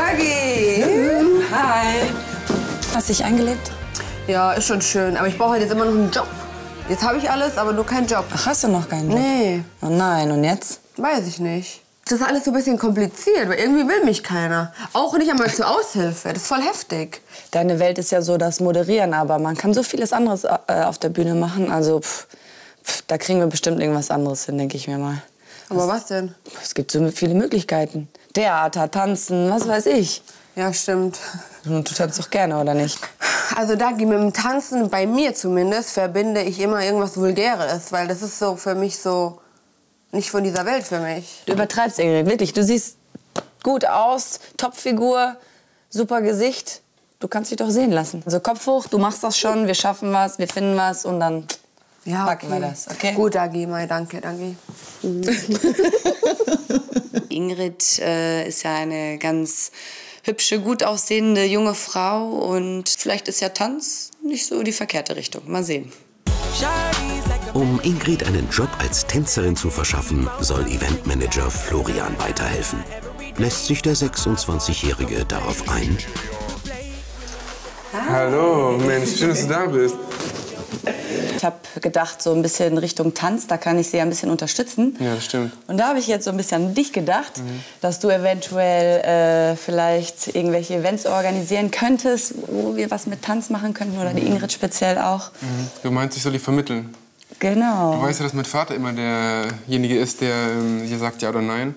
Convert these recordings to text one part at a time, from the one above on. Dagi! Hi! Hast du dich eingelebt? Ja, ist schon schön, aber ich brauche halt jetzt immer noch einen Job. Jetzt habe ich alles, aber nur keinen Job. Ach, hast du noch keinen Job? Nee. Oh nein, und jetzt? Weiß ich nicht. Das ist alles so ein bisschen kompliziert, weil irgendwie will mich keiner. Auch nicht einmal zur Aushilfe, das ist voll heftig. Deine Welt ist ja so das Moderieren, aber man kann so vieles anderes auf der Bühne machen. Also, da kriegen wir bestimmt irgendwas anderes hin, denke ich mir mal. Aber was denn? Es gibt so viele Möglichkeiten. Theater, Tanzen, was weiß ich. Ja, stimmt. Und du tanzt doch gerne, oder nicht? Also Dagi, mit dem Tanzen, bei mir zumindest, verbinde ich immer irgendwas Vulgäres, weil das ist so für mich so nicht von dieser Welt für mich. Du übertreibst, Ingrid, wirklich. Du siehst gut aus, Topfigur, super Gesicht. Du kannst dich doch sehen lassen. Also Kopf hoch, du machst das schon, wir schaffen was, wir finden was und dann ja, packen wir das, okay? Gut, Dagi, mal danke, Dagi. Ingrid ist ja eine ganz hübsche, gut aussehende junge Frau und vielleicht ist ja Tanz nicht so die verkehrte Richtung. Mal sehen. Um Ingrid einen Job als Tänzerin zu verschaffen, soll Eventmanager Florian weiterhelfen. Lässt sich der 26-Jährige darauf ein? Hallo, Mensch, schön, dass du da bist. Ich habe gedacht, so ein bisschen Richtung Tanz, da kann ich sie ja ein bisschen unterstützen. Ja, das stimmt. Und da habe ich jetzt so ein bisschen an dich gedacht, dass du eventuell vielleicht irgendwelche Events organisieren könntest, wo wir was mit Tanz machen könnten oder die Ingrid speziell auch. Du meinst, ich soll die vermitteln? Genau. Du weißt ja, dass mein Vater immer derjenige ist, der hier sagt ja oder nein.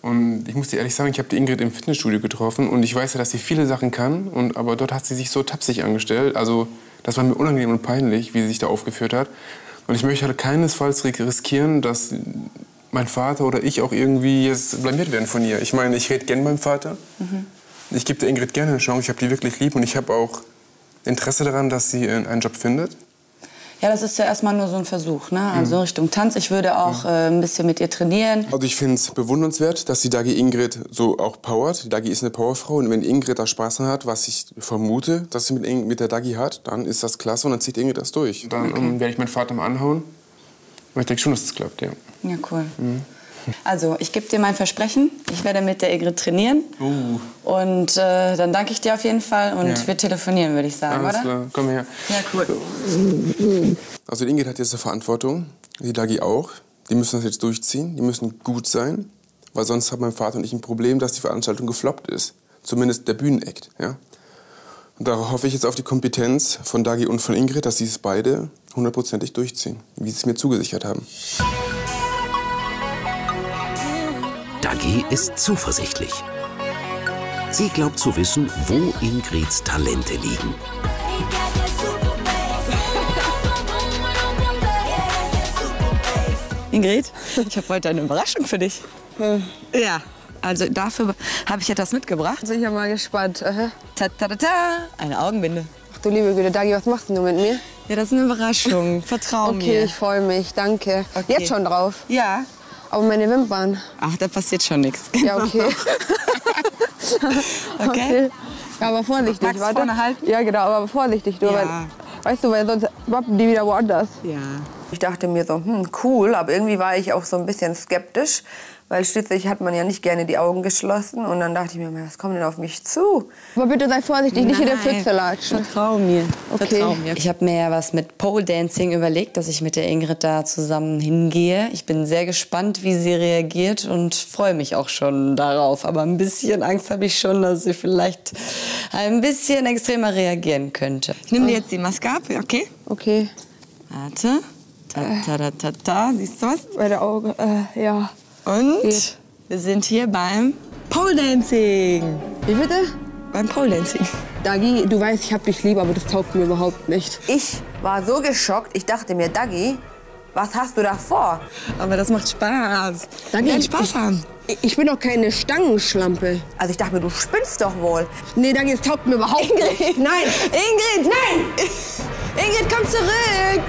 Und ich muss dir ehrlich sagen, ich habe die Ingrid im Fitnessstudio getroffen und ich weiß ja, dass sie viele Sachen kann, und, aber dort hat sie sich so tapsig angestellt. Also, das war mir unangenehm und peinlich, wie sie sich da aufgeführt hat. Und ich möchte halt keinesfalls riskieren, dass mein Vater oder ich auch irgendwie jetzt blamiert werden von ihr. Ich meine, ich rede gern beim Vater. Ich gebe der Ingrid gerne eine Chance. Ich habe die wirklich lieb und ich habe auch Interesse daran, dass sie einen Job findet. Ja, das ist ja erstmal nur so ein Versuch, ne? Also Richtung Tanz. Ich würde auch ein bisschen mit ihr trainieren. Also ich finde es bewundernswert, dass die Dagi Ingrid so auch powert. Die Dagi ist eine Powerfrau und wenn Ingrid da Spaß dran hat, was ich vermute, dass sie mit der Dagi hat, dann ist das klasse und dann zieht Ingrid das durch. Dann werde ich meinen Vater mal anhauen. Aber ich denke schon, dass das klappt, ja. Ja, cool. Also, ich gebe dir mein Versprechen. Ich werde mit der Ingrid trainieren. Und dann danke ich dir auf jeden Fall. Und wir telefonieren, würde ich sagen, alles klar. Oder? Komm her. Ja, cool. Also, die Ingrid hat jetzt eine Verantwortung. Die Dagi auch. Die müssen das jetzt durchziehen. Die müssen gut sein. Weil sonst hat mein Vater und ich ein Problem, dass die Veranstaltung gefloppt ist. Zumindest der Bühnenakt, ja. Und darauf hoffe ich jetzt auf die Kompetenz von Dagi und von Ingrid, dass sie es beide hundertprozentig durchziehen. Wie sie es mir zugesichert haben. Dagi ist zuversichtlich. Sie glaubt zu wissen, wo Ingrids Talente liegen. Ingrid, ich habe heute eine Überraschung für dich. Ja, also dafür habe ich etwas mitgebracht. Bin ich ja mal gespannt. Eine Augenbinde. Ach du liebe Güte, Dagi, was machst du mit mir? Ja, das ist eine Überraschung. Vertrau mir. Okay, ich freue mich, danke. Okay. Jetzt schon drauf? Ja. Aber meine Wimpern. Ach, da passiert schon nichts. Ja, okay. Okay. Ja, aber vorsichtig, warte. Vorne halten? Ja, genau, aber vorsichtig. Nur, weil, weißt du, weil sonst wappen die wieder woanders. Ja. Ich dachte mir so, cool, aber irgendwie war ich auch so ein bisschen skeptisch. Weil schließlich hat man ja nicht gerne die Augen geschlossen. Und dann dachte ich mir, was kommt denn auf mich zu? Aber bitte sei vorsichtig, nicht in der Pfütze latschen. Vertrau mir. Okay. Vertrau mir. Ich habe mir ja was mit Pole-Dancing überlegt, dass ich mit der Ingrid da zusammen hingehe. Ich bin sehr gespannt, wie sie reagiert und freue mich auch schon darauf. Aber ein bisschen Angst habe ich schon, dass sie vielleicht ein bisschen extremer reagieren könnte. Ich nehme dir jetzt die Maske ab, okay? Okay. Warte. Siehst du was? Bei der Augen, ja. Und wir sind hier beim Pole-Dancing. Wie bitte? Beim Pole-Dancing. Dagi, du weißt, ich hab dich lieb, aber das taugt mir überhaupt nicht. Ich war so geschockt, ich dachte mir, Dagi, was hast du da vor? Aber das macht Spaß. Dagi, ich will Spaß haben. Ich bin doch keine Stangenschlampe. Also ich dachte mir, du spinnst doch wohl. Nee, Dagi, es taugt mir überhaupt nicht. Nein! Ingrid, nein! Ingrid, komm zurück!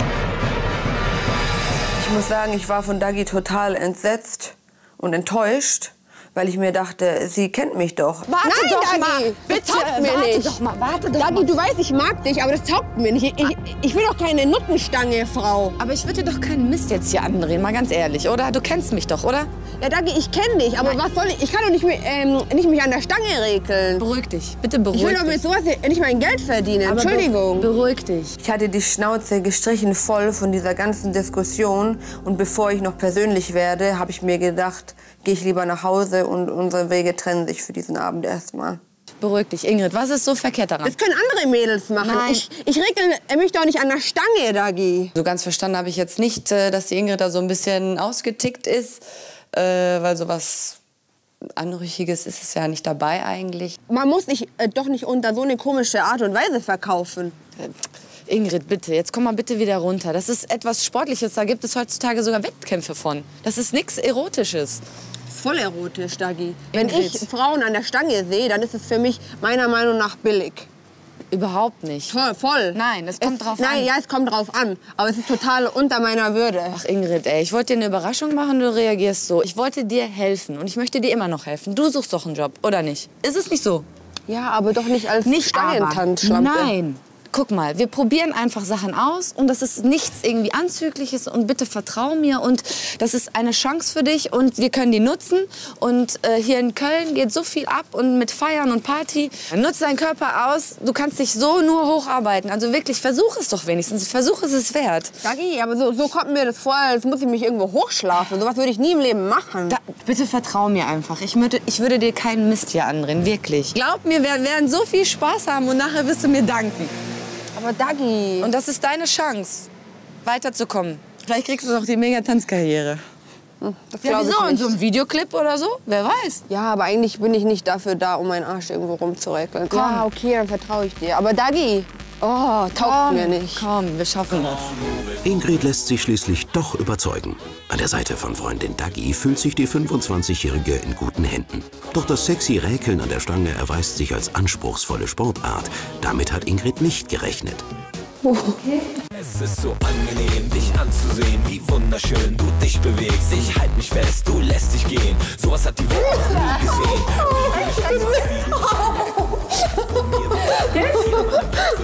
Ich muss sagen, ich war von Dagi total entsetzt und enttäuscht, weil ich mir dachte, sie kennt mich doch. Warte Nein, doch Dagi, mal, das taugt mir warte nicht. Doch mal, warte doch Dagi, mal. Du weißt, ich mag dich, aber das taugt mir nicht. Ich will doch keine Nuttenstange, Frau. Aber ich würde dir doch keinen Mist jetzt hier andrehen, mal ganz ehrlich, oder? Du kennst mich doch, oder? Ja, Dagi, ich kenne dich, aber Nein. Was soll ich? Ich kann doch nicht mich an der Stange regeln. Beruhig dich, bitte beruhig dich. Ich will doch mit sowas nicht mein Geld verdienen, aber Entschuldigung. Beruhig dich. Ich hatte die Schnauze gestrichen voll von dieser ganzen Diskussion und bevor ich noch persönlich werde, habe ich mir gedacht, gehe ich lieber nach Hause und unsere Wege trennen sich für diesen Abend erstmal. Beruhig dich, Ingrid. Was ist so verkehrt daran? Das können andere Mädels machen. Nein. Ich regle mich doch nicht an der Stange, Dagi. So ganz verstanden habe ich jetzt nicht, dass die Ingrid da so ein bisschen ausgetickt ist, weil sowas Anrüchiges ist es ja nicht dabei eigentlich. Man muss sich doch nicht unter so eine komische Art und Weise verkaufen. Ingrid, bitte, jetzt komm mal bitte wieder runter. Das ist etwas Sportliches, da gibt es heutzutage sogar Wettkämpfe von. Das ist nichts Erotisches. Voll erotisch, Dagi. Wenn ich Frauen an der Stange sehe, dann ist es für mich meiner Meinung nach billig. Überhaupt nicht. Voll. Nein, es kommt drauf an. Nein, ja, es kommt drauf an. Aber es ist total unter meiner Würde. Ach Ingrid, ey, ich wollte dir eine Überraschung machen, du reagierst so. Ich wollte dir helfen und ich möchte dir immer noch helfen. Du suchst doch einen Job, oder nicht? Ist es nicht so? Ja, aber doch nicht als Stangentanzschlampe. Nein. Guck mal, wir probieren einfach Sachen aus und das ist nichts irgendwie Anzügliches und bitte vertrau mir und das ist eine Chance für dich und wir können die nutzen und hier in Köln geht so viel ab und mit Feiern und Party. Nutz deinen Körper aus, du kannst dich so nur hocharbeiten, also wirklich, versuch es doch wenigstens, versuch es ist wert. Dagi, aber so kommt mir das vor, als muss ich mich irgendwo hochschlafen, sowas würde ich nie im Leben machen. Bitte vertrau mir einfach, ich würde dir keinen Mist hier andrehen, wirklich. Glaub mir, wir werden so viel Spaß haben und nachher wirst du mir danken. Aber Dagi. Und das ist deine Chance, weiterzukommen. Vielleicht kriegst du doch die Mega-Tanzkarriere. Ja, wieso? In so einem Videoclip oder so? Wer weiß. Ja, aber eigentlich bin ich nicht dafür da, um meinen Arsch irgendwo rumzuregeln. Komm. Ja, okay, dann vertraue ich dir. Aber Dagi, taugt mir nicht. Komm, wir schaffen das. Ingrid lässt sich schließlich doch überzeugen. An der Seite von Freundin Dagi fühlt sich die 25-Jährige in guten Händen. Doch das sexy Räkeln an der Stange erweist sich als anspruchsvolle Sportart. Damit hat Ingrid nicht gerechnet. Okay. Es ist so angenehm, dich anzusehen, wie wunderschön du dich bewegst. Ich halte mich fest, du lässt dich gehen. Sowas hat die Welt noch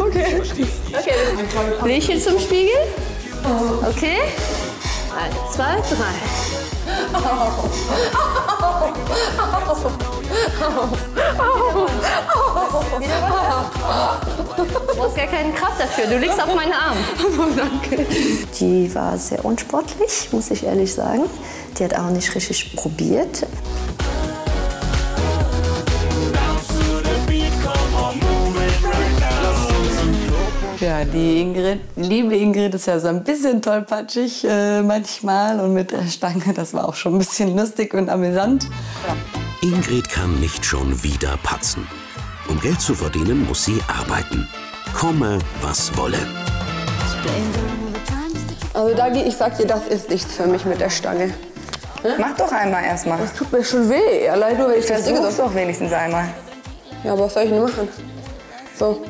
nie gesehen. Okay. Okay. Lächeln zum Spiegel. Okay. 1, 2, 3. Du brauchst gar keine Kraft dafür. Du liegst auf meinen Arm. Danke. Die war sehr unsportlich, muss ich ehrlich sagen. Die hat auch nicht richtig probiert. Ja, die Ingrid, liebe Ingrid, ist ja so ein bisschen tollpatschig manchmal und mit der Stange, das war auch schon ein bisschen lustig und amüsant. Ja. Ingrid kann nicht schon wieder patzen. Um Geld zu verdienen, muss sie arbeiten. Komme, was wolle. Also Dagi, ich sag dir, das ist nichts für mich mit der Stange. Hm? Mach doch einmal erstmal. Das tut mir schon weh, allein nur wenn ich das versuch's doch wenigstens einmal. Ja, aber was soll ich denn machen? So.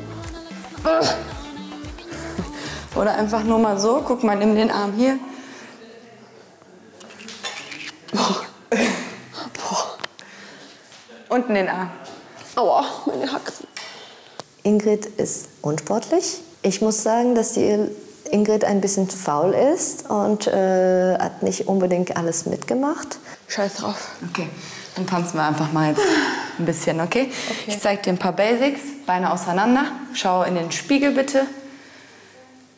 Oder einfach nur mal so, guck mal, nimm den Arm hier. Unten den Arm. Aua, meine Haxen. Ingrid ist unsportlich. Ich muss sagen, dass die Ingrid ein bisschen faul ist und hat nicht unbedingt alles mitgemacht. Scheiß drauf. Okay, dann tanzen wir einfach mal jetzt ein bisschen, okay? Ich zeig dir ein paar Basics, Beine auseinander, schau in den Spiegel bitte.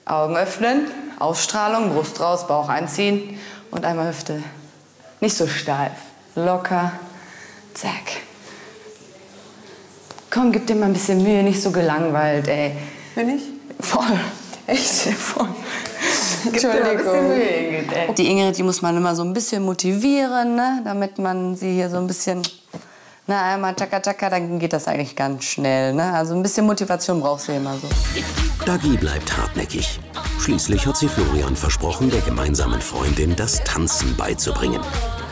Augen öffnen, Ausstrahlung, Brust raus, Bauch einziehen und einmal Hüfte. Nicht so steif, locker, zack. Komm, gib dir mal ein bisschen Mühe, nicht so gelangweilt, ey. Bin ich? Voll. Echt? Voll. Entschuldigung. Mühe, die Ingrid, die muss man immer so ein bisschen motivieren, ne? Damit man sie hier so ein bisschen... Na, einmal tschakka-tschakka, dann geht das eigentlich ganz schnell, ne? Also ein bisschen Motivation brauchst du immer so. Dagi bleibt hartnäckig. Schließlich hat sie Florian versprochen, der gemeinsamen Freundin das Tanzen beizubringen.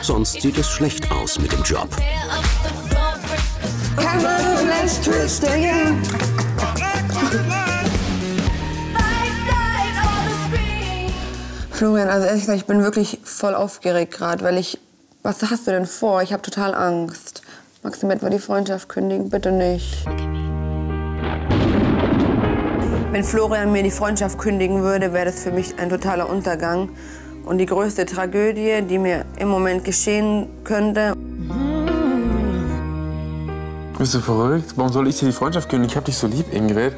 Sonst sieht es schlecht aus mit dem Job. Florian, also ehrlich gesagt, ich bin wirklich voll aufgeregt gerade, weil ich Was hast du denn vor? Ich habe total Angst. Magst du mir etwa die Freundschaft kündigen? Bitte nicht. Wenn Florian mir die Freundschaft kündigen würde, wäre das für mich ein totaler Untergang. Und die größte Tragödie, die mir im Moment geschehen könnte. Bist du verrückt? Warum soll ich dir die Freundschaft kündigen? Ich hab dich so lieb, Ingrid.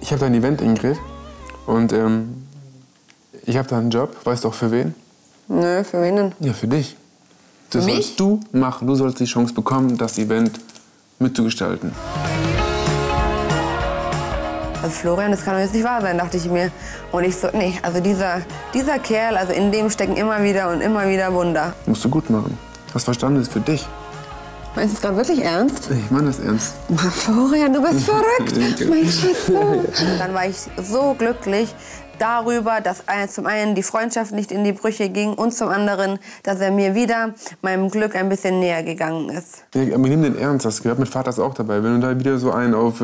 Ich habe da ein Event, Ingrid. Und ich habe da einen Job. Weißt du auch für wen? Nö, für wen denn? Ja, für dich. Das sollst du machen. Du sollst die Chance bekommen, das Event mitzugestalten. Also Florian, das kann doch jetzt nicht wahr sein, dachte ich mir. Und ich so, nee, also dieser Kerl, also in dem stecken immer wieder Wunder. Musst du gut machen. Hast verstanden, das ist für dich. Meinst du es gerade wirklich ernst? Ich meine das ernst. Mann, Florian, du bist verrückt, mein Schätzchen. Dann war ich so glücklich darüber, dass zum einen die Freundschaft nicht in die Brüche ging und zum anderen, dass er mir wieder meinem Glück ein bisschen näher gegangen ist. Ja, aber nimm den ernst, das gehört mit Vaters auch dabei. Wenn du da wieder so einen auf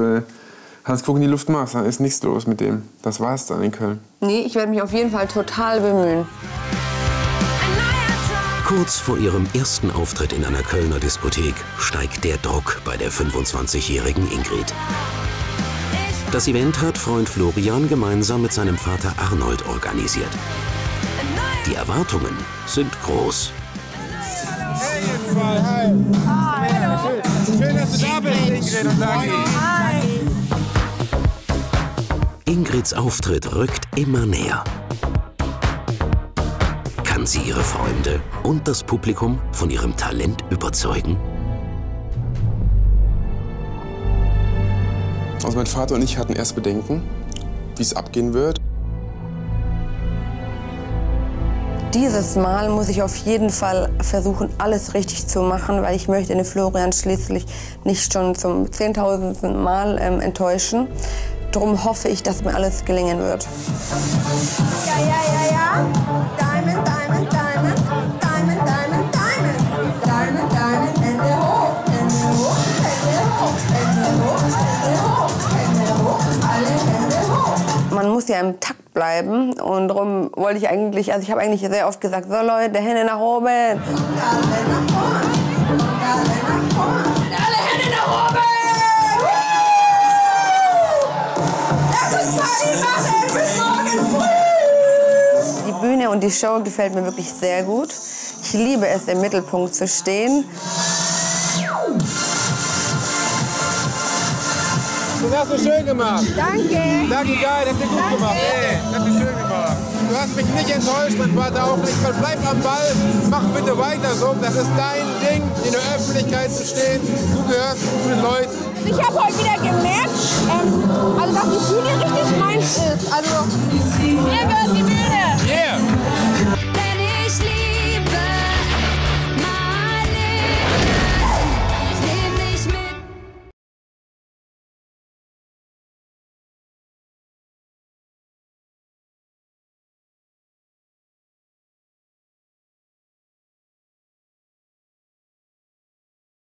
Hans Kuck in die Luft machst, dann ist nichts los mit dem. Das war's dann in Köln. Nee, ich werde mich auf jeden Fall total bemühen. Kurz vor ihrem ersten Auftritt in einer Kölner Diskothek steigt der Druck bei der 25-jährigen Ingrid. Das Event hat Freund Florian gemeinsam mit seinem Vater Arnold organisiert. Die Erwartungen sind groß. Hey, hi. Hi. Hallo. Schön, dass du da bist, Ingrid und Dagi. Hi. Ingrids Auftritt rückt immer näher. Kann sie ihre Freunde und das Publikum von ihrem Talent überzeugen? Also mein Vater und ich hatten erst Bedenken, wie es abgehen wird. Dieses Mal muss ich auf jeden Fall versuchen, alles richtig zu machen, weil ich möchte den Florian schließlich nicht schon zum 10.000. Mal enttäuschen. Darum hoffe ich, dass mir alles gelingen wird. Ja, ja, ja, ja. Diamond, Diamond, Diamond. Diamond, Diamond, Diamond. Diamond, Diamond, Hände hoch. Hände hoch, Hände hoch. Hände hoch, Hände hoch. Hände hoch, alle Hände hoch. Man muss ja im Takt bleiben. Und darum wollte ich eigentlich, also ich habe eigentlich sehr oft gesagt, so Leute, Hände nach oben. Alle nach vorne. Alle nach vorne. Alle Hände nach oben. Die Bühne und die Show gefällt mir wirklich sehr gut. Ich liebe es, im Mittelpunkt zu stehen. Das hast du schön gemacht. Danke. Dagi, geil, das hast du gut gemacht. Hey, das hast du schön gemacht. Du hast mich nicht enttäuscht, mein Vater auch nicht. Bleib am Ball, mach bitte weiter so. Das ist dein Ding, in der Öffentlichkeit zu stehen. Du gehörst zu den Leuten. Ich habe heute wieder gemerkt, also dass die Bühne richtig meins ist. Also, mir gehört die Bühne.